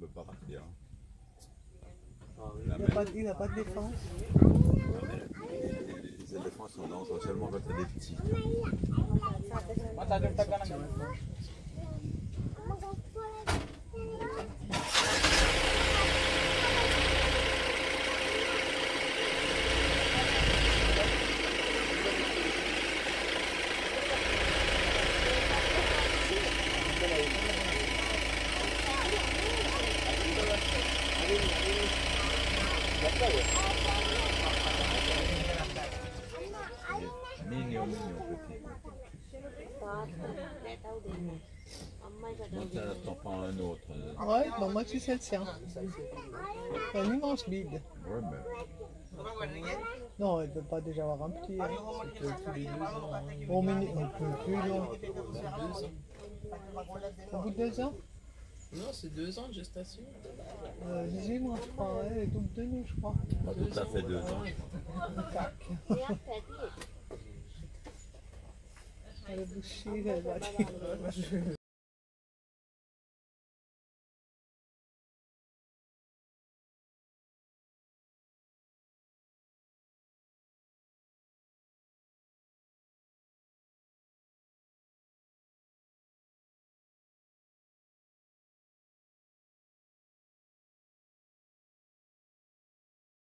ne peut pas partir. Il n'a pas de défense. Les défenses sont dangereuses seulement quand il y a des petits. T'en prends un autre. Ouais, bon, moi c'est celle-ci. C'est un immense bide. Ouais, mais... Non, elle ne peut pas déjà avoir un petit. Hein. Bon, mais on peut plus. Au bout de 2 ans? Non, c'est 2 ans de gestation. 18 mois, je crois. Elle est toute demi, je crois. Pas tout à fait 2 ans. Tac. Elle est bouchée, elle va dire.